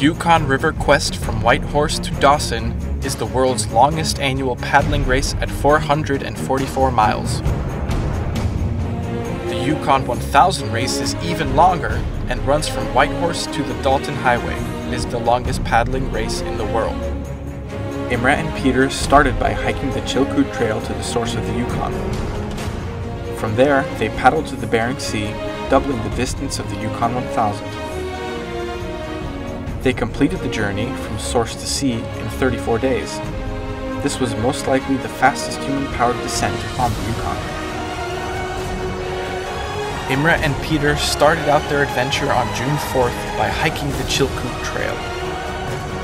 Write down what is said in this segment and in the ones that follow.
Yukon River Quest from Whitehorse to Dawson is the world's longest annual paddling race at 444 miles. The Yukon 1000 race is even longer and runs from Whitehorse to the Dalton Highway. It is the longest paddling race in the world. Imre and Peter started by hiking the Chilkoot Trail to the source of the Yukon. From there, they paddled to the Bering Sea, doubling the distance of the Yukon 1000. They completed the journey from source to sea in 34 days. This was most likely the fastest human-powered descent on the Yukon. Imre and Peter started out their adventure on June 4th by hiking the Chilkoot Trail.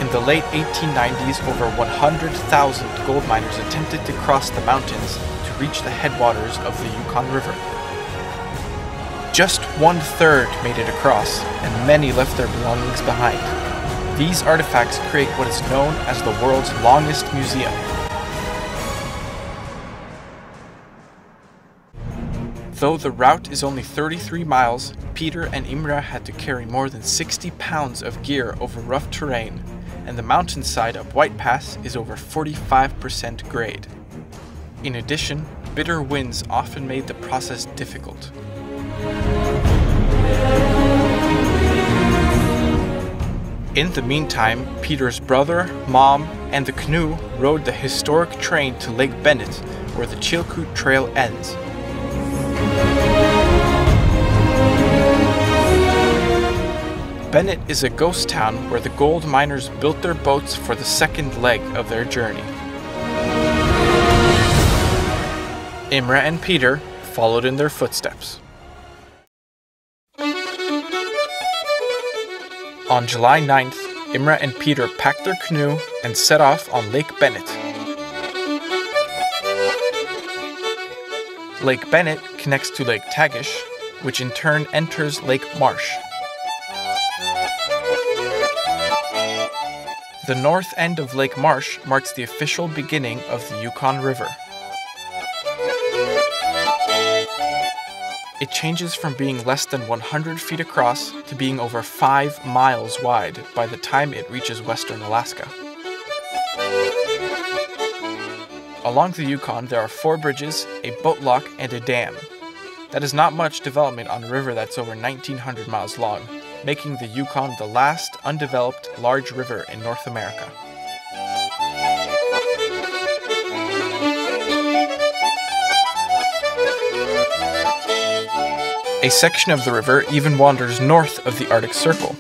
In the late 1890s, over 100,000 gold miners attempted to cross the mountains to reach the headwaters of the Yukon River. Just one-third made it across, and many left their belongings behind. These artifacts create what is known as the world's longest museum. Though the route is only 33 miles, Peter and Imre had to carry more than 60 pounds of gear over rough terrain, and the mountainside up White Pass is over 45% grade. In addition, bitter winds often made the process difficult. In the meantime, Peter's brother, mom, and the canoe rode the historic train to Lake Bennett, where the Chilkoot Trail ends. Bennett is a ghost town where the gold miners built their boats for the second leg of their journey. Imre and Peter followed in their footsteps. On July 9th, Imre and Peter packed their canoe and set off on Lake Bennett. Lake Bennett connects to Lake Tagish, which in turn enters Lake Marsh. The north end of Lake Marsh marks the official beginning of the Yukon River. It changes from being less than 100 feet across to being over 5 miles wide by the time it reaches western Alaska. Along the Yukon, there are 4 bridges, a boat lock, and a dam. That is not much development on a river that's over 1,900 miles long, making the Yukon the last undeveloped large river in North America. A section of the river even wanders north of the Arctic Circle.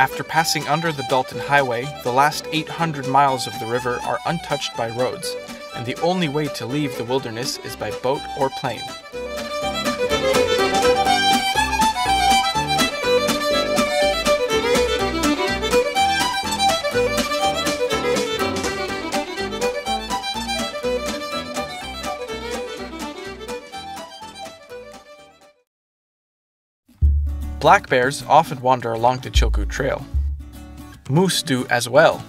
After passing under the Dalton Highway, the last 800 miles of the river are untouched by roads, and the only way to leave the wilderness is by boat or plane. Black bears often wander along the Chilkoot Trail. Moose do as well.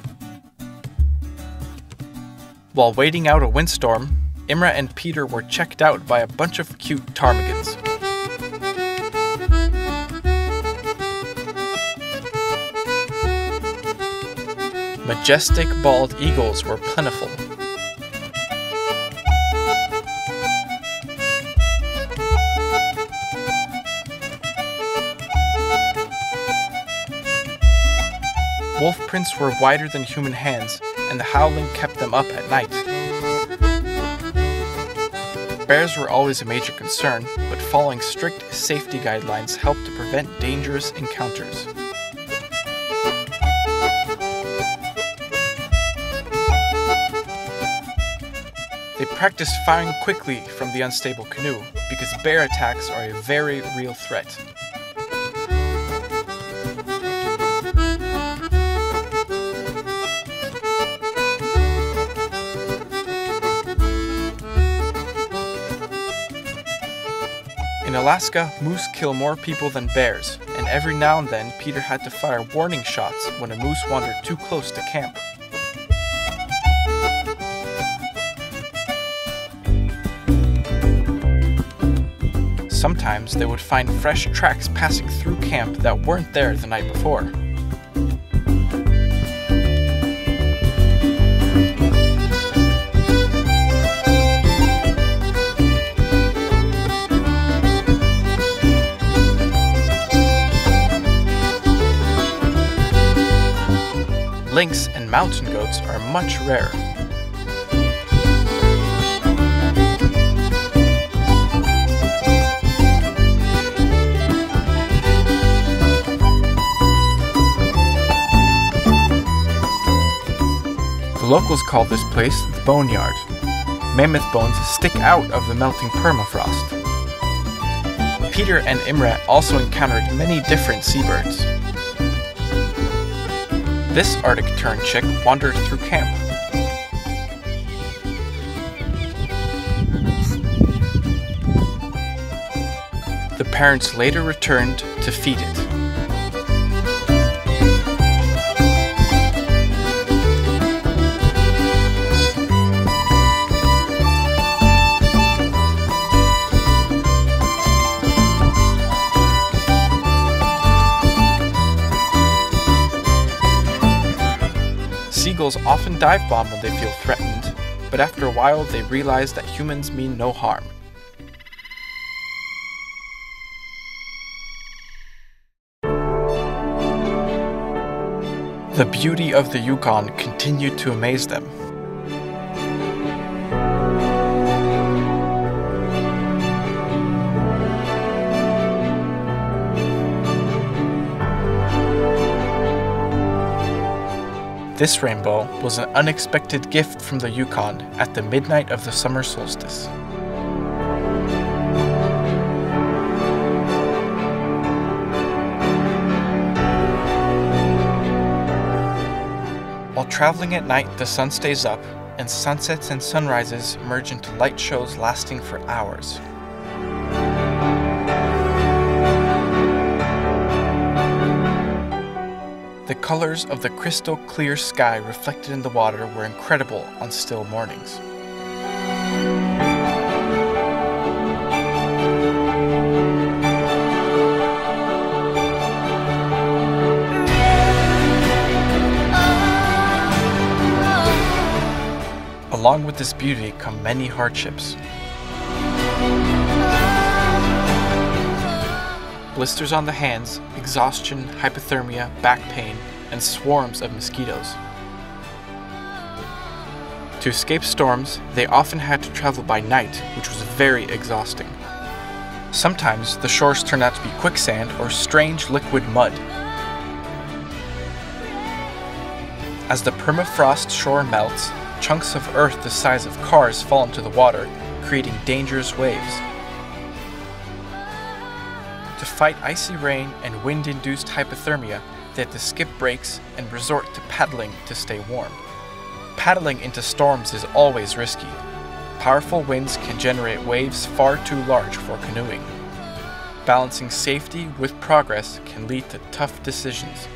While waiting out a windstorm, Imre and Peter were checked out by a bunch of cute ptarmigans. Majestic bald eagles were plentiful. Wolf prints were wider than human hands, and the howling kept them up at night. Bears were always a major concern, but following strict safety guidelines helped to prevent dangerous encounters. They practiced firing quickly from the unstable canoe, because bear attacks are a very real threat. In Alaska, moose kill more people than bears, and every now and then Peter had to fire warning shots when a moose wandered too close to camp. sometimes they would find fresh tracks passing through camp that weren't there the night before. Lynx and mountain goats are much rarer. The locals call this place the Boneyard. Mammoth bones stick out of the melting permafrost. Peter and Imre also encountered many different seabirds. This Arctic tern chick wandered through camp. The parents later returned to feed it. Seagulls often dive bomb when they feel threatened, but after a while they realize that humans mean no harm. The beauty of the Yukon continued to amaze them. This rainbow was an unexpected gift from the Yukon at the midnight of the summer solstice. While traveling at night, the sun stays up, and sunsets and sunrises merge into light shows lasting for hours. The colors of the crystal clear sky reflected in the water were incredible on still mornings. Along with this beauty come many hardships. Blisters on the hands, exhaustion, hypothermia, back pain, and swarms of mosquitoes. To escape storms, they often had to travel by night, which was very exhausting. Sometimes the shores turned out to be quicksand or strange liquid mud. As the permafrost shore melts, chunks of earth the size of cars fall into the water, creating dangerous waves. To fight icy rain and wind-induced hypothermia, they had to skip breaks and resort to paddling to stay warm. Paddling into storms is always risky. Powerful winds can generate waves far too large for canoeing. Balancing safety with progress can lead to tough decisions.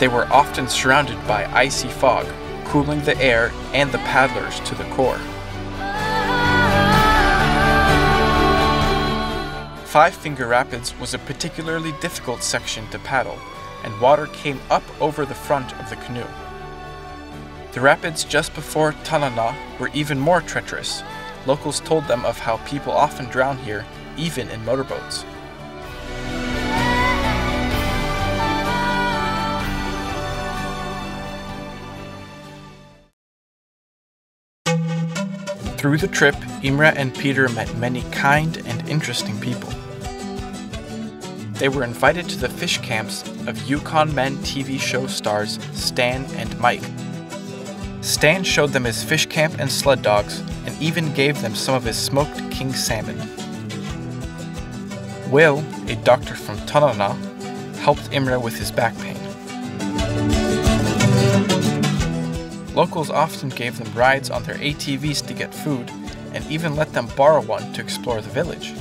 They were often surrounded by icy fog, cooling the air and the paddlers to the core. 5 Finger Rapids was a particularly difficult section to paddle, and water came up over the front of the canoe. The rapids just before Tanana were even more treacherous. Locals told them of how people often drown here, even in motorboats. Through the trip, Imre and Peter met many kind and interesting people. They were invited to the fish camps of Yukon Man TV show stars Stan and Mike. Stan showed them his fish camp and sled dogs, and even gave them some of his smoked king salmon. Will, a doctor from Tanana, helped Imre with his back pain. Locals often gave them rides on their ATVs to get food, and even let them borrow one to explore the village.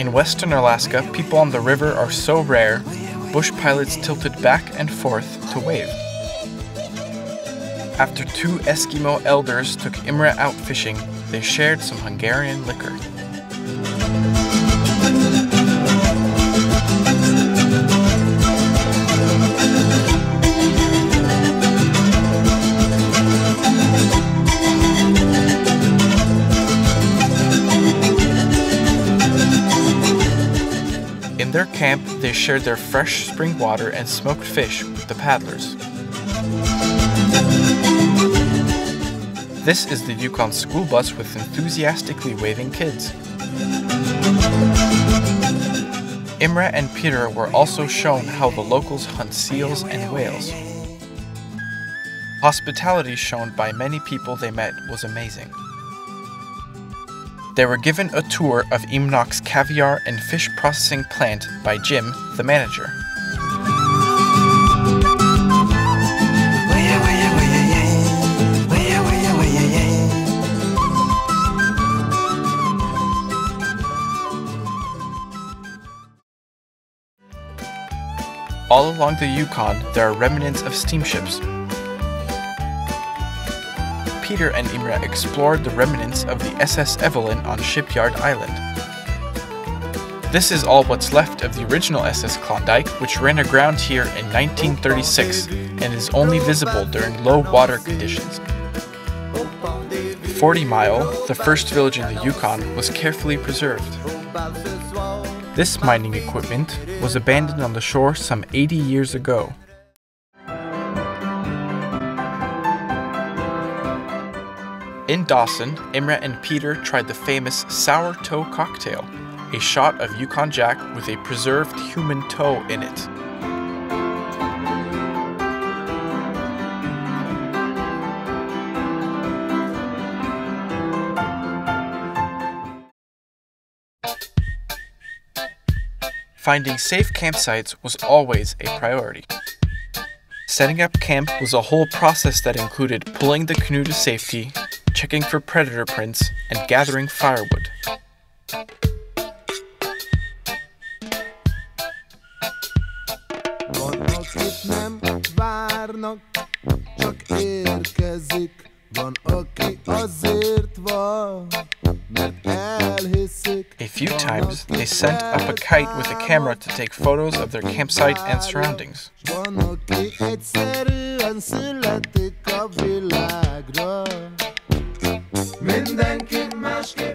In Western Alaska, people on the river are so rare, bush pilots tilted back and forth to wave. After two Eskimo elders took Imre out fishing, they shared some Hungarian liquor. In their camp, they shared their fresh spring water and smoked fish with the paddlers. This is the Yukon school bus with enthusiastically waving kids. Imre and Peter were also shown how the locals hunt seals and whales. Hospitality shown by many people they met was amazing. They were given a tour of Imnok's caviar and fish processing plant by Jim, the manager. All along the Yukon, there are remnants of steamships. Peter and Imre explored the remnants of the SS Evelyn on Shipyard Island. This is all what's left of the original SS Klondike, which ran aground here in 1936 and is only visible during low water conditions. 40 Mile, the first village in the Yukon, was carefully preserved. This mining equipment was abandoned on the shore some 80 years ago. In Dawson, Imre and Peter tried the famous sour toe cocktail, a shot of Yukon Jack with a preserved human toe in it. Finding safe campsites was always a priority. Setting up camp was a whole process that included pulling the canoe to safety, checking for predator prints, and gathering firewood. A few times, they sent up a kite with a camera to take photos of their campsite and surroundings.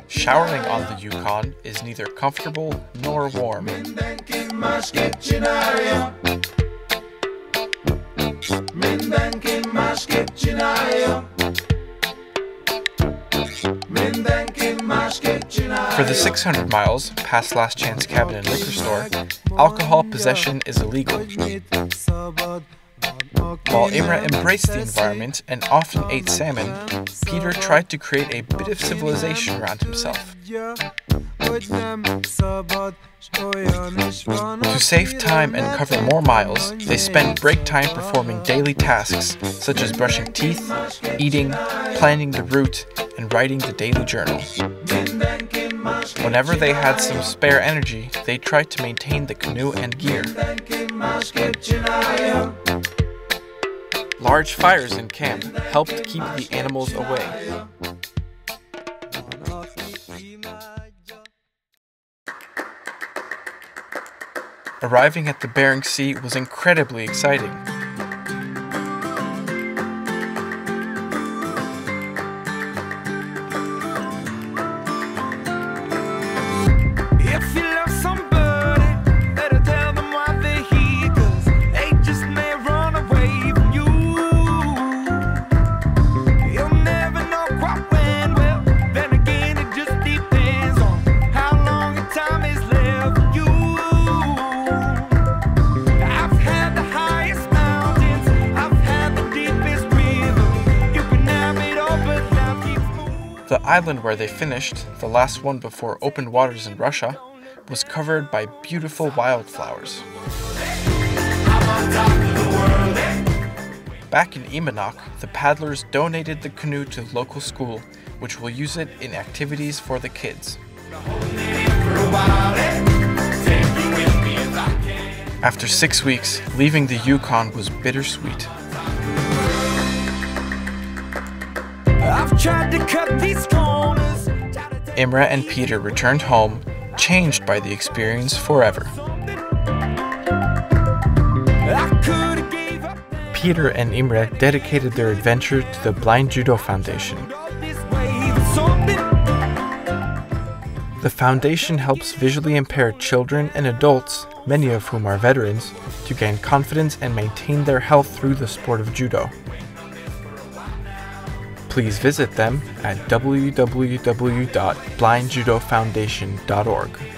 Showering on the Yukon is neither comfortable nor warm. For the 600 miles past Last Chance Cabin and Liquor Store, alcohol possession is illegal. While Imre embraced the environment and often ate salmon, Peter tried to create a bit of civilization around himself. To save time and cover more miles, they spent break time performing daily tasks such as brushing teeth, eating, planning the route, and writing the daily journal. Whenever they had some spare energy, they tried to maintain the canoe and gear. Large fires in camp helped keep the animals away. Arriving at the Bering Sea was incredibly exciting. The island where they finished, the last one before open waters in Russia, was covered by beautiful wildflowers. Back in Imanok, the paddlers donated the canoe to the local school, which will use it in activities for the kids. After 6 weeks, leaving the Yukon was bittersweet. I've tried to cut these corners. Imre and Peter returned home, changed by the experience forever. Peter and Imre dedicated their adventure to the Blind Judo Foundation. The foundation helps visually impaired children and adults, many of whom are veterans, to gain confidence and maintain their health through the sport of judo. Please visit them at www.blindjudofoundation.org.